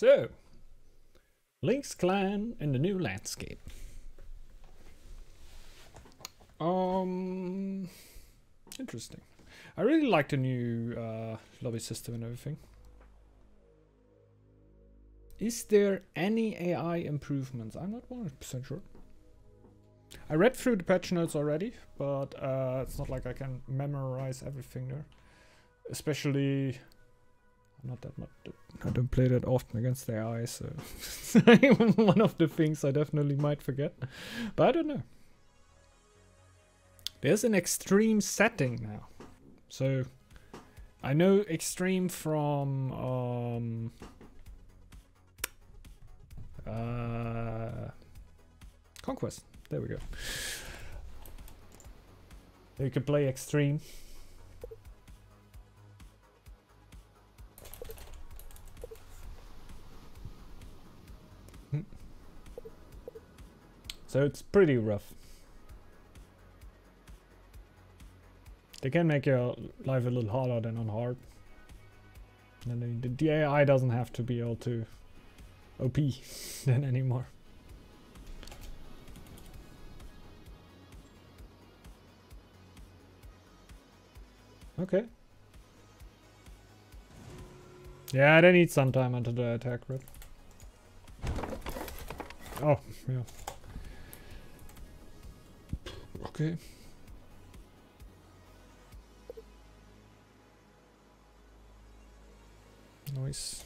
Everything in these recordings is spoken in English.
So, Lynx clan in the new landscape. Interesting. I really like the new lobby system and everything. Is there any AI improvements? I'm not 100% sure. I read through the patch notes already, but it's not like I can memorize everything there. Especially, not that much. I don't play that often against the AI, so one of the things I definitely might forget. But I don't know. There's an extreme setting now. So, I know extreme from Conquest. There we go. You can play extreme. So it's pretty rough. They can make your life a little harder than on hard. And the AI doesn't have to be all too OP then anymore. Okay. Yeah, they need some time until the attack rip. Oh, yeah. Okay. Nice.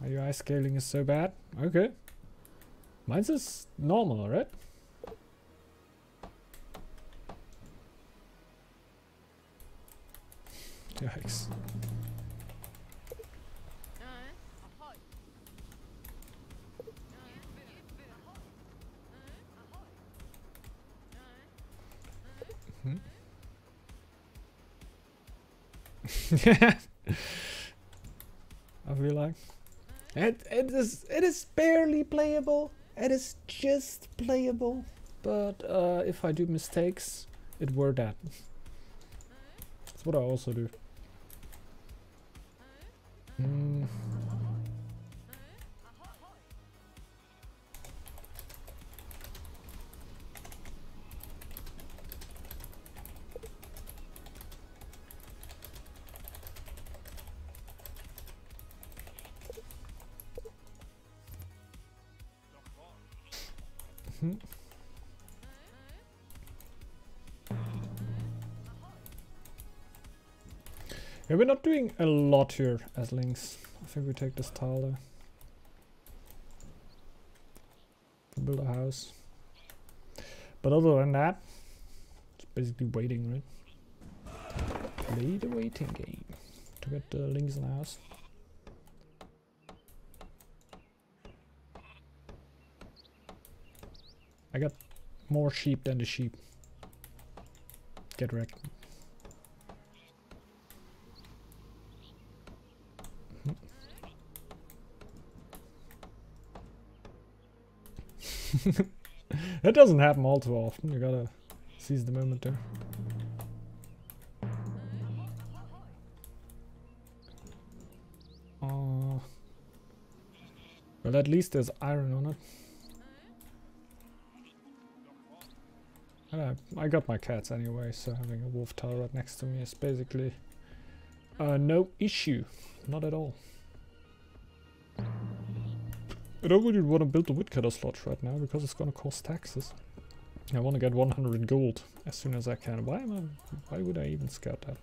My UI scaling is so bad. Okay. Mine's is normal, right? Yikes. Yeah, I feel like it is barely playable. It is just playable, but if I do mistakes, it were that. That's what I also do. Yeah, we're not doing a lot here as Lynx. I think we take this tile there. Build a house. But other than that, it's basically waiting, right? Play the waiting game to get the Lynx in the house. I got more sheep than the sheep. Get wrecked. That doesn't happen all too often. You gotta seize the moment there. Well, at least there's iron on it. I got my cats anyway, so having a wolf tile right next to me is basically no issue. Not at all. I don't really want to build the woodcutter slot right now because it's going to cost taxes. I want to get 100 gold as soon as I can. Why would I even scout that?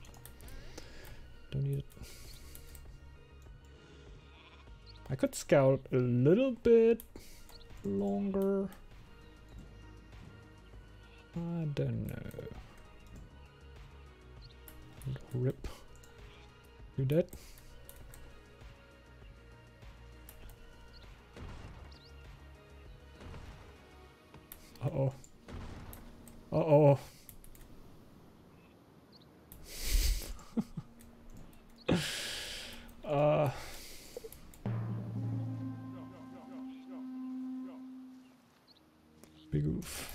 Don't need it. I could scout a little bit longer. I don't know. Rip. You dead? Uh oh. Big Oof.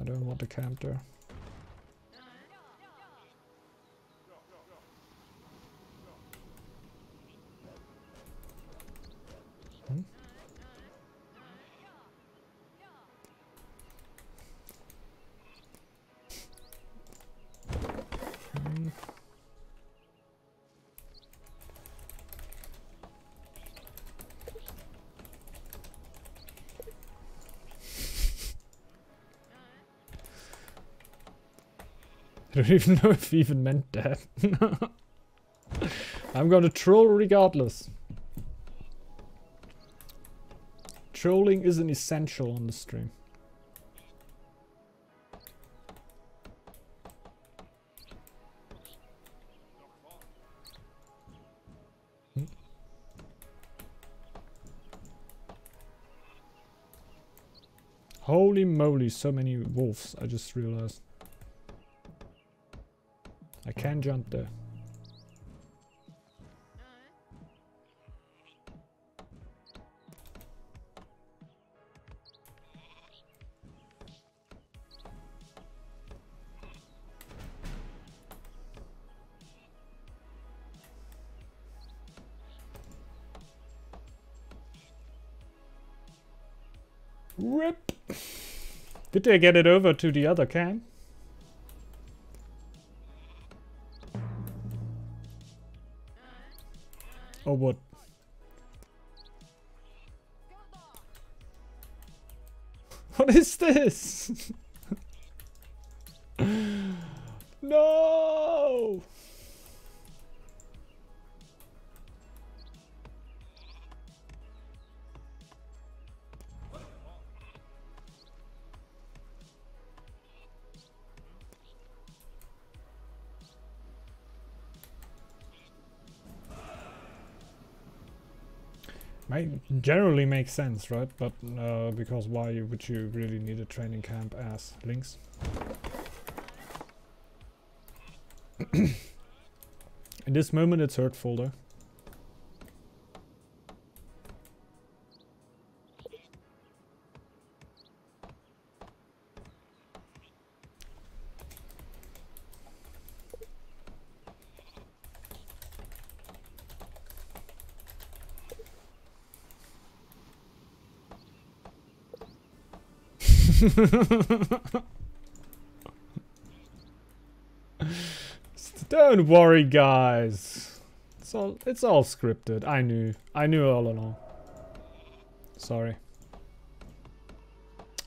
I don't want to camp there. I don't even know if he even meant that. I'm gonna troll regardless. Trolling is an essential on the stream. Holy moly, so many wolves, I just realized. I can jump there. RIP! Did they get it over to the other camp? Or what? What is this? No! Generally makes sense, right? But because why would you really need a training camp as Lynx? In this moment it's hurtful though. Don't worry, guys. It's all scripted. I knew all along. Sorry.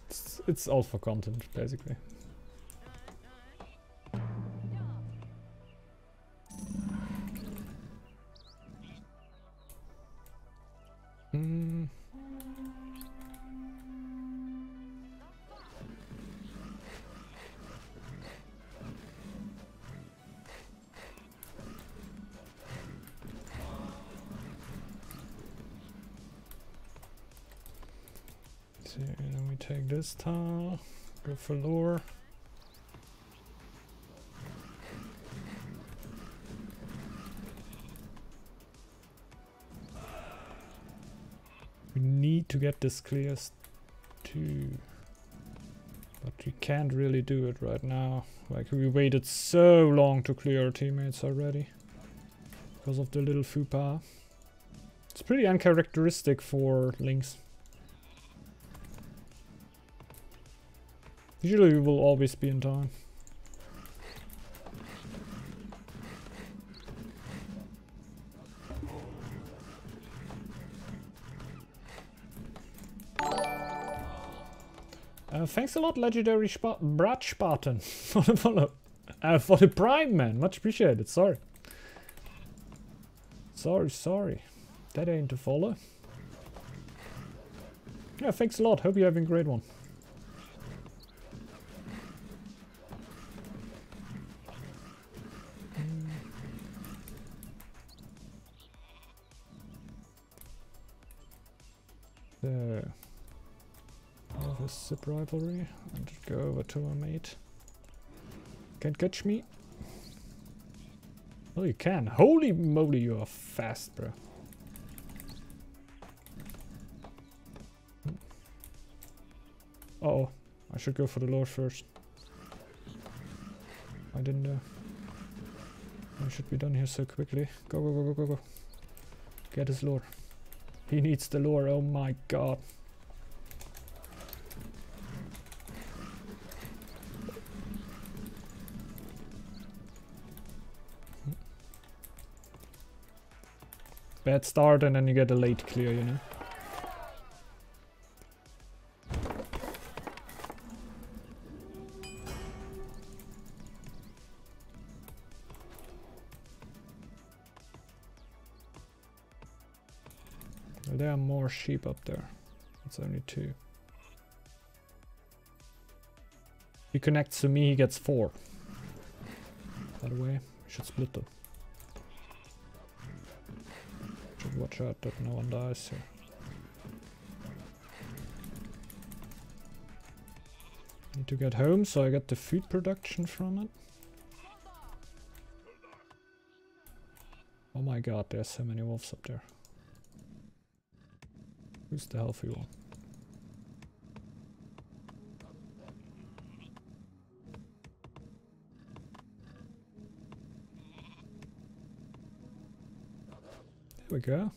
It's all for content, basically. Let me take this tile, go for lure. We need to get this clear too, but we can't really do it right now. Like, we waited so long to clear our teammates already because of the little faux pas. It's pretty uncharacteristic for Lynx. Usually we will always be in time. Thanks a lot, legendary Brad Spartan, for the follow. For the prime, man. Much appreciated. Sorry. Sorry. That ain't a follow. Yeah, thanks a lot. Hope you're having a great one. Rivalry and go over to our mate. Can't catch me. Oh, you can. Holy moly, you are fast, bro. Uh-oh. I should go for the Lord first. I didn't... I should be done here so quickly. Go, go, go, go, go, go. Get his lore. He needs the lore. Oh my god. Bad start, and then you get a late clear, you know. There are more sheep up there. It's only 2. He connects to me, he gets 4. By the way, we should split them. Should watch out that no one dies here. Need to get home, so I get the food production from it. Oh my god, there's so many wolves up there. Who's the healthy one? There we go.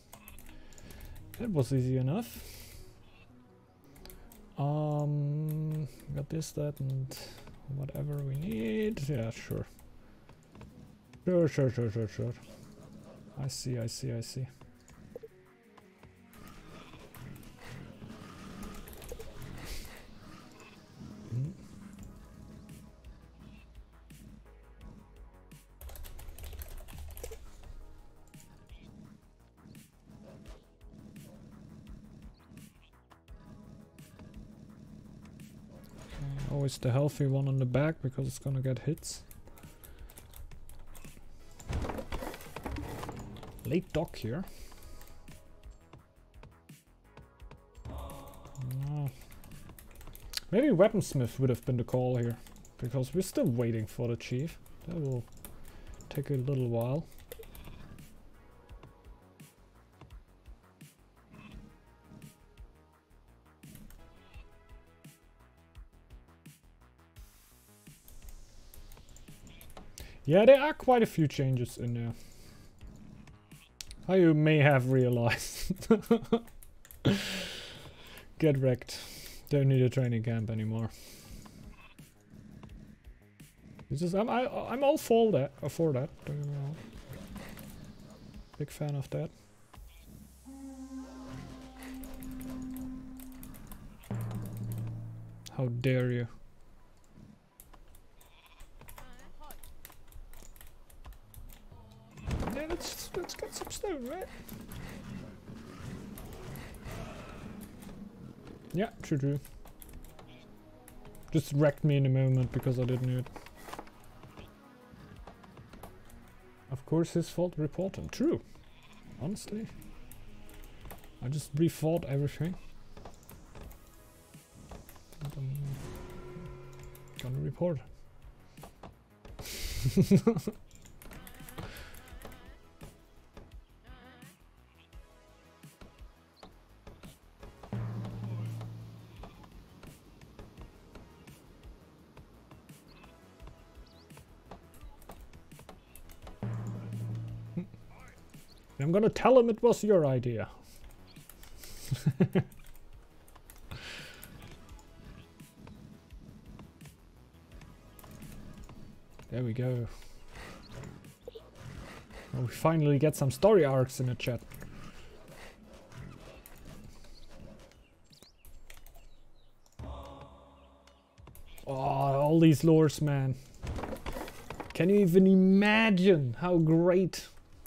That was easy enough. Got this, that, and whatever we need. Yeah, sure. Sure. I see. Always the healthy one on the back because it's gonna get hits. Late dock here. Maybe weaponsmith would have been the call here, because we're still waiting for the chief. That will take a little while. Yeah, there are quite a few changes in there. How you may have realized. Get wrecked. Don't need a training camp anymore. It's just, I'm all for that. Don't get me wrong. Big fan of that. How dare you? Let's get some stone, right? Yeah, true. Just wrecked me in a moment because I didn't do it. Of course his fault, report him. True. Honestly. I just rethought everything. And I'm gonna report. I'm gonna tell him it was your idea. There we go. Oh, we finally get some story arcs in the chat. Oh, all these lores, man. Can you even imagine how great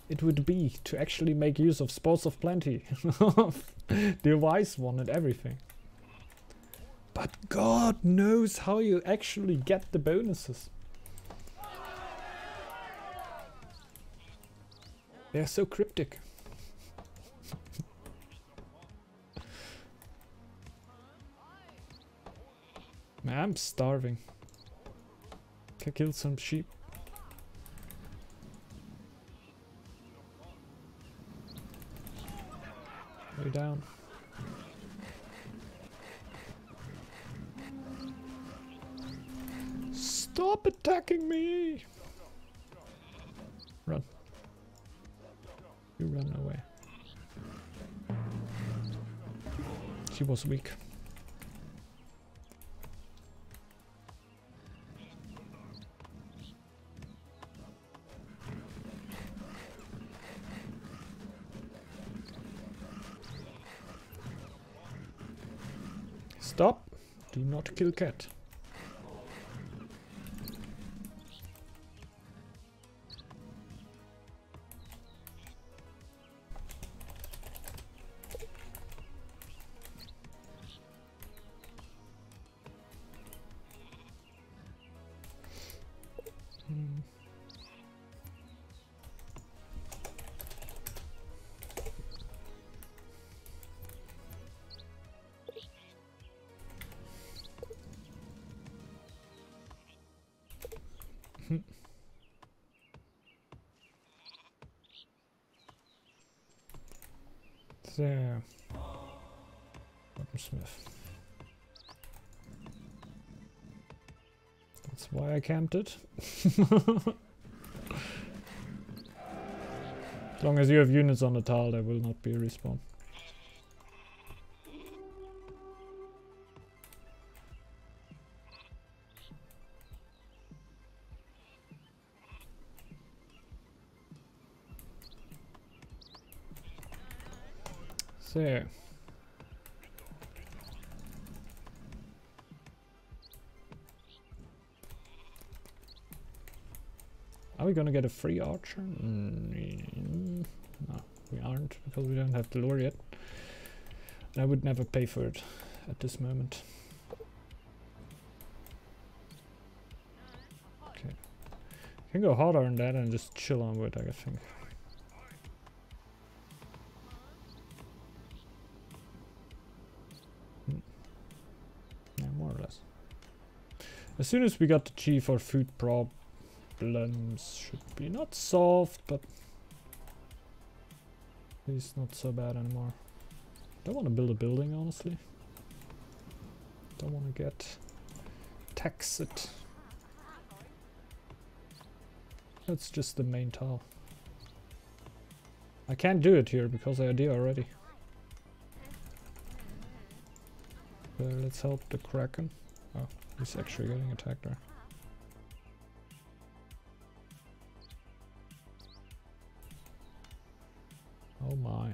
it would be to actually make use of Spoils of Plenty, the wise one and everything. But God knows how you actually get the bonuses. They're so cryptic. Man, I'm starving. can kill some sheep. Go down. Stop attacking me! Run. You run away. She was weak. Stop! Do not kill cat. So, Smith. That's why I camped it. As long as you have units on the tile, there will not be a respawn. So. Are we gonna get a free archer? Mm-hmm. No, we aren't, because we don't have the lore yet. And I would never pay for it at this moment. Okay. Can go harder on that and just chill on with, I think. As soon as we got the chief, our food problems should be not solved, but it's not so bad anymore. Don't want to build a building, honestly. Don't want to get taxed. That's just the main tile. I can't do it here because I did already. But let's help the Kraken. Oh. He's actually getting attacked there. Oh my.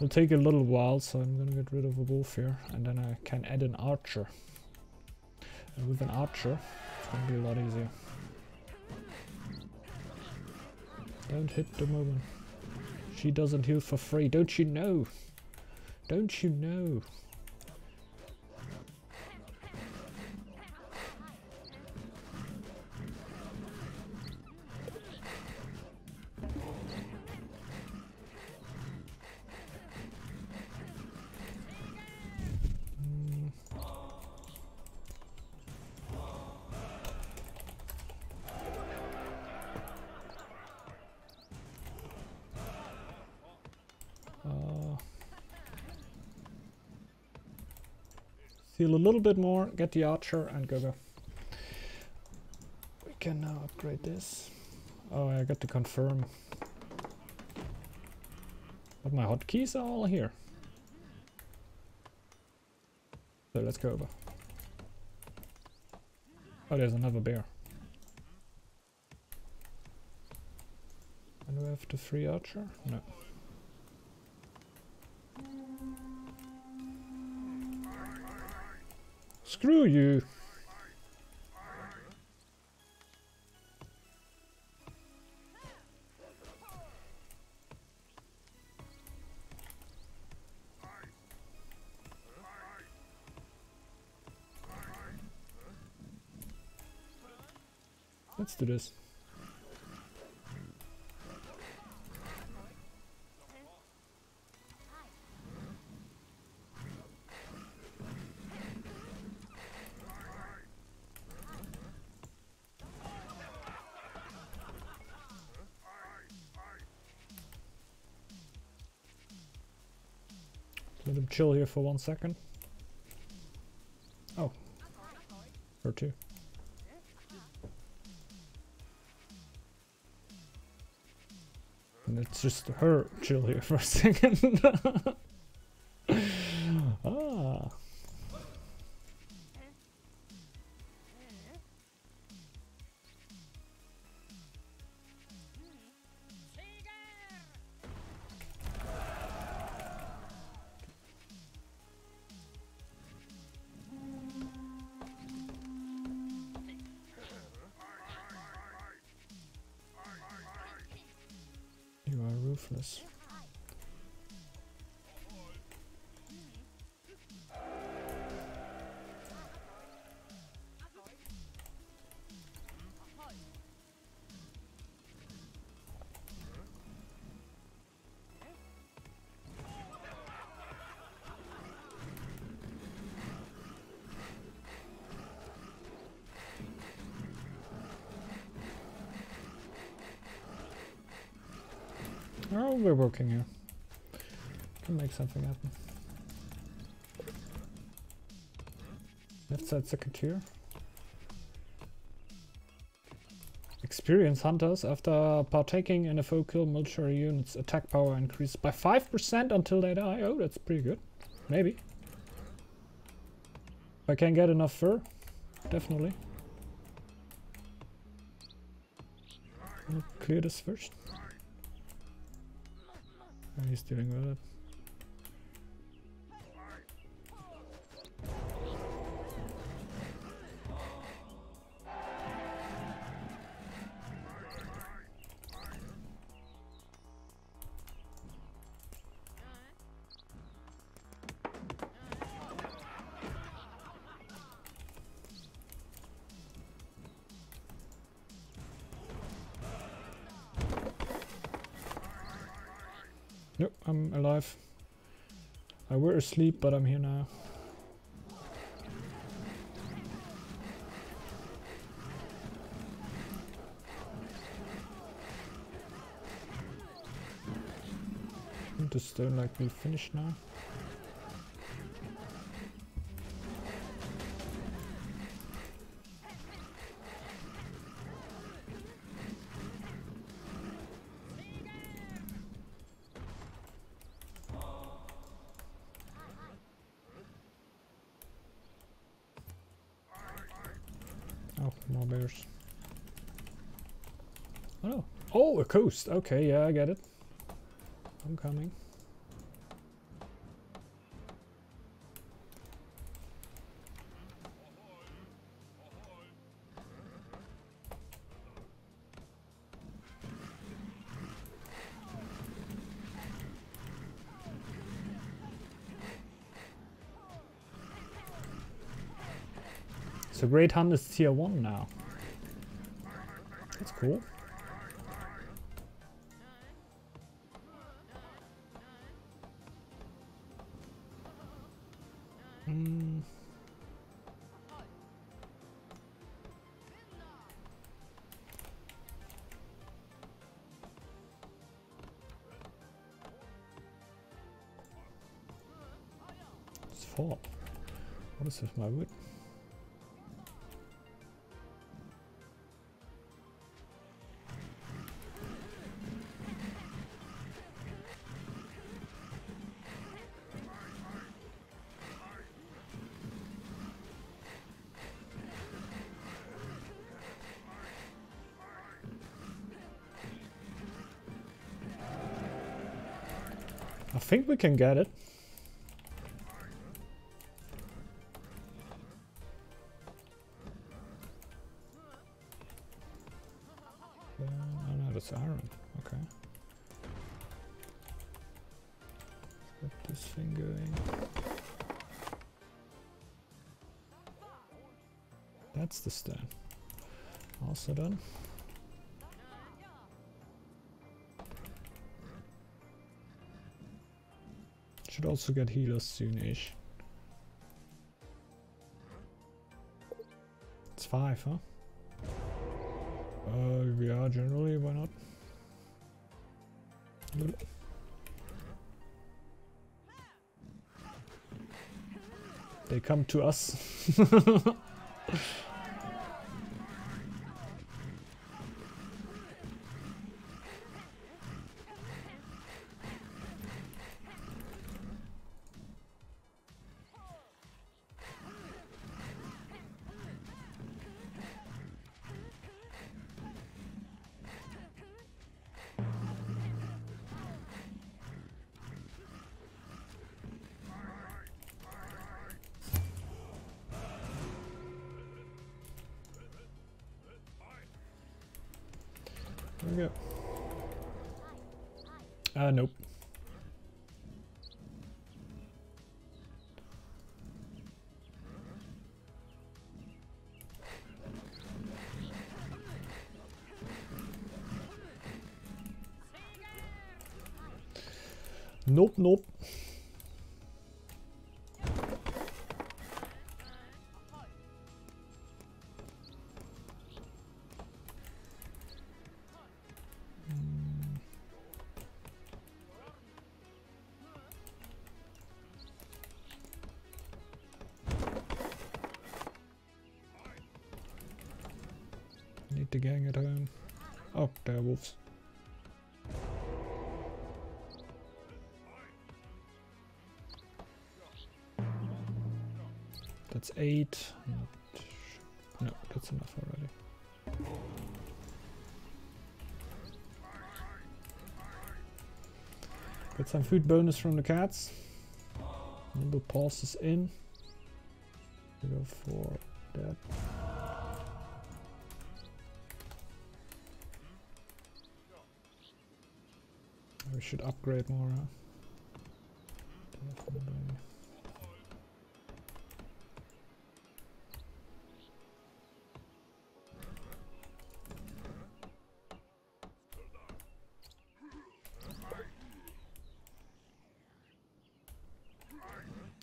We'll take a little while, so I'm gonna get rid of a wolf here, and then I can add an archer. And with an archer, it's gonna be a lot easier. Don't hit the woman. She doesn't heal for free, don't you know? Don't you know? Heal a little bit more, get the archer, and go. We can now upgrade this. Oh, I got to confirm. But my hotkeys are all here. So let's go over. Oh, there's another bear. And we have the free archer? No. Screw you! Let's do this. Let him chill here for 1 second. Oh. Or two. And it's just her chill here for a second. Ah. Roofless. Oh, we're working here. Can make something happen. Left side second tier. Experience hunters after partaking in a foe kill, military units attack power increased by 5% until they die. Oh, that's pretty good. Maybe. If I can get enough fur, definitely. I'll clear this first. He's dealing with it. Nope, I'm alive. I were asleep, but I'm here now. The stone like we finished now. More bears. Oh, oh, a coast. Okay, yeah, I get it. I'm coming. So Great Hunt is tier 1 now. That's cool. It's 4. What is this, my wood? I think we can get it. Oh no, that's iron. Okay. Let's get this thing going. That's the stone. Also done. Should also get healers soon-ish. It's 5, huh? We are generally, why not? They come to us. Go. Nope. Nope, nope. The gang at home. Oh, they're wolves. That's 8. No, that's enough already. Got some food bonus from the cats. Nimble pulse is in. We go for that. We should upgrade more, huh? Definitely.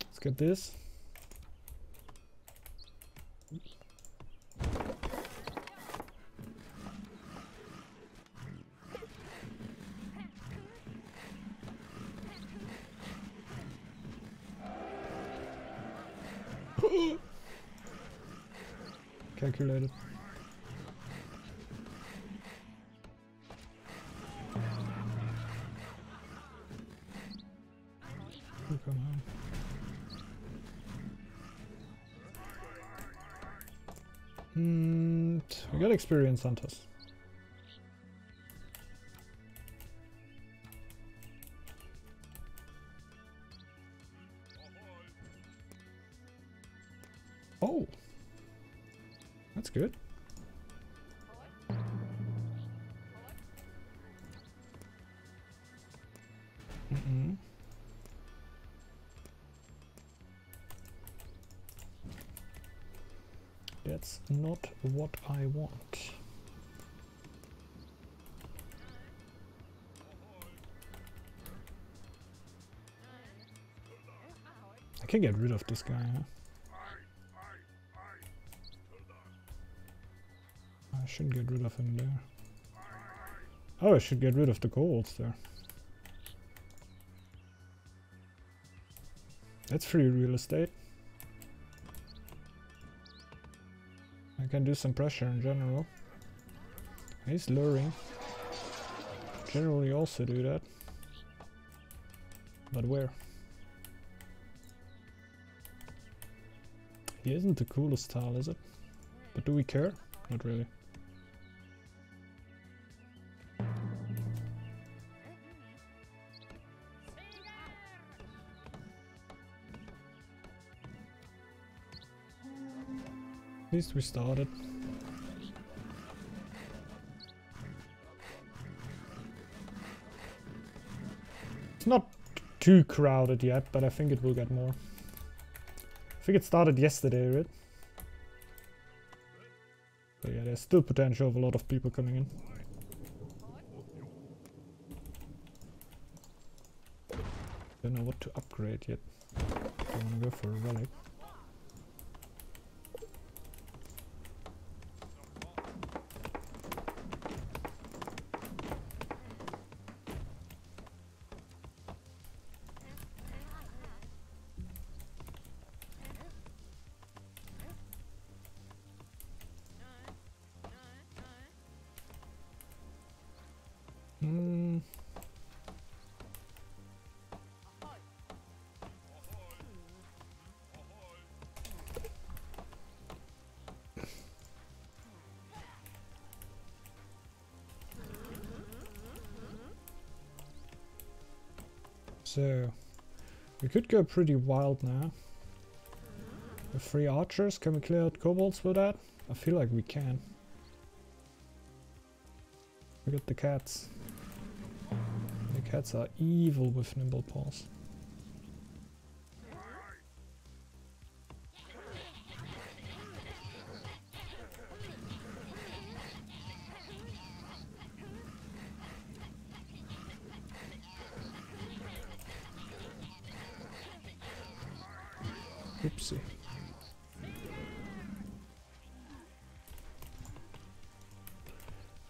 Let's get this. Oops. Calculated. Oh, come on. And we got experienced hunters. Oh. That's good. Mm-mm. That's not what I want. I can get rid of this guy, huh? I shouldn't get rid of him there. Oh, I should get rid of the golds there. That's free real estate. I can do some pressure in general. He's luring. Generally also do that. But where? He isn't the coolest tile, is it? But do we care? Not really. At least we started. It's not too crowded yet, but I think it will get more. I think it started yesterday, right? But yeah, there's still potential of a lot of people coming in. Don't know what to upgrade yet. Don't want to go for a relic. So, we could go pretty wild now. With 3 archers, can we clear out kobolds with that? I feel like we can. We got the cats. The cats are evil with nimble paws. Oopsie.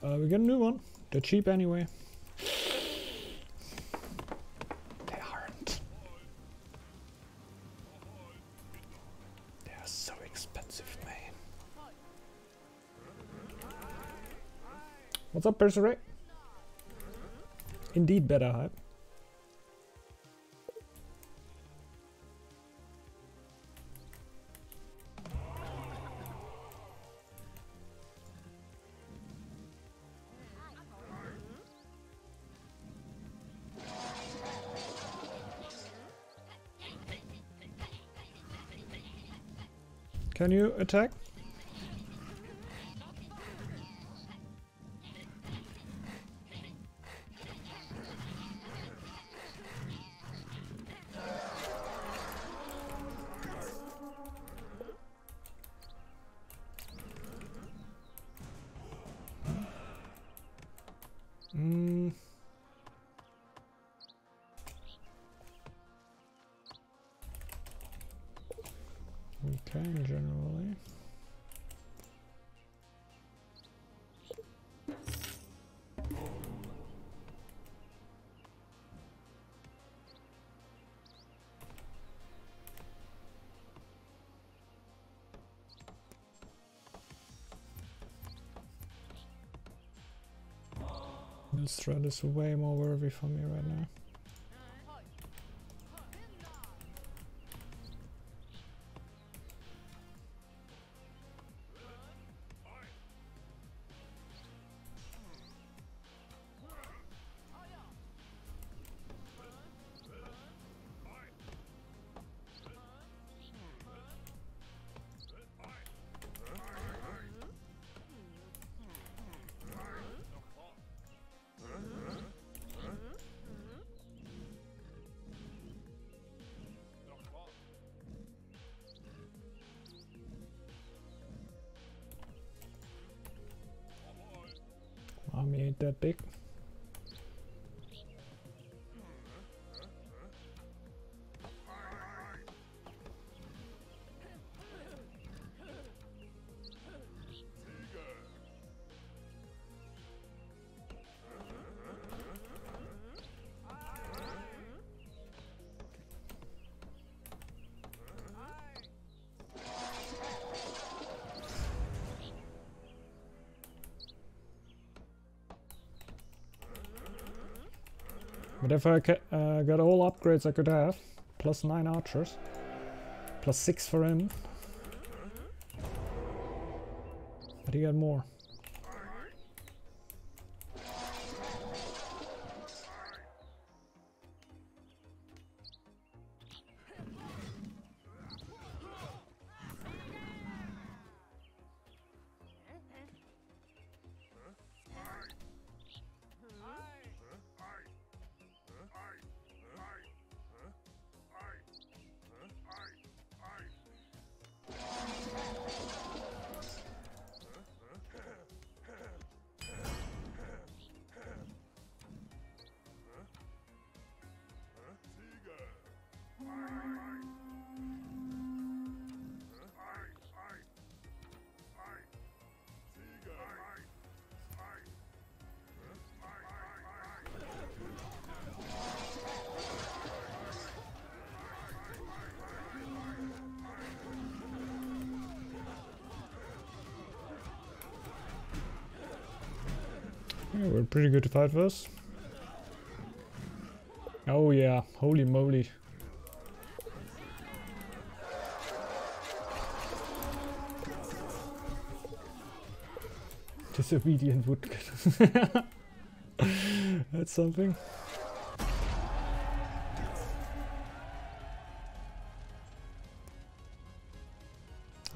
We got a new one. They're cheap anyway. They aren't. They are so expensive, man. What's up, Perseray? Indeed better hype. Can you attack? Generally, this threat is way more worthy for me right now. Army ain't that big. But if I got all upgrades I could have, plus 9 archers, plus 6 for him, but he got more. Yeah, we're pretty good to fight first. Oh yeah, holy moly. Disobedient woodcut. That's something.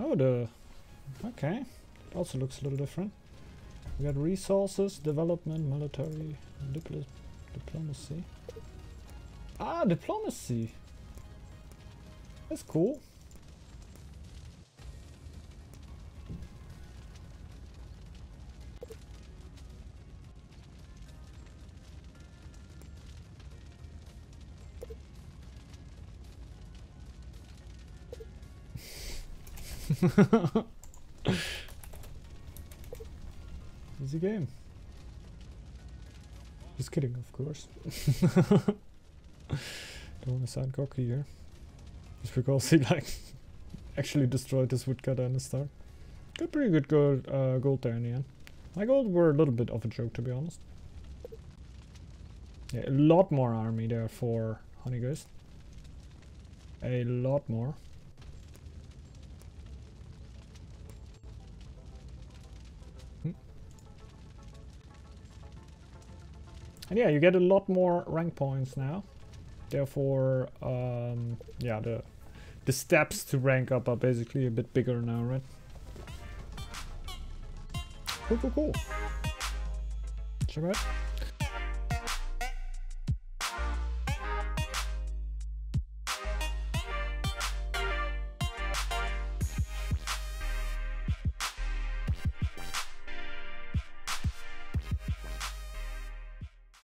Oh, okay. It also looks a little different. We got resources, development, military, diplomacy. Ah, diplomacy. That's cool. Easy game. Just kidding, of course. Don't want to sound cocky here. Just because he actually destroyed his woodcutter in the start. Got pretty good gold there in the end. My gold were a little bit of a joke, to be honest. Yeah, a lot more army there for Honeygoose. A lot more. And yeah, you get a lot more rank points now. Therefore, yeah, the steps to rank up are basically a bit bigger now, right? Cool. Check it out.